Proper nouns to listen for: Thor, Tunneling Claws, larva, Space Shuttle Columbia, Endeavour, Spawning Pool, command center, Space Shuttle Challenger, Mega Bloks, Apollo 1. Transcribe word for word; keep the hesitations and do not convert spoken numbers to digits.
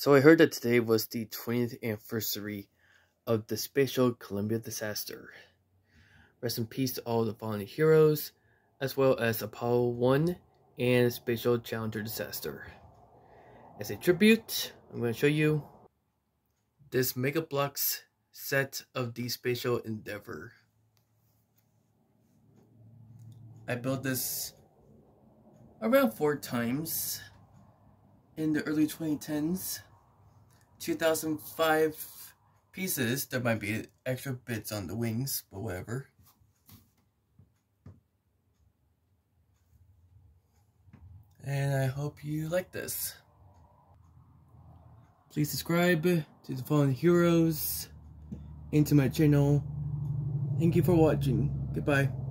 So I heard that today was the twentieth anniversary of the Space Shuttle Columbia disaster. Rest in peace to all the fallen heroes, as well as Apollo one and Space Shuttle Challenger disaster. As a tribute, I'm going to show you this Mega Bloks set of the Space Shuttle Endeavour. I built this around four times in the early twenty tens. two thousand five pieces. There might be extra bits on the wings, but whatever. And I hope you like this. Please subscribe to the Fallen Heroes and to my channel. Thank you for watching. Goodbye.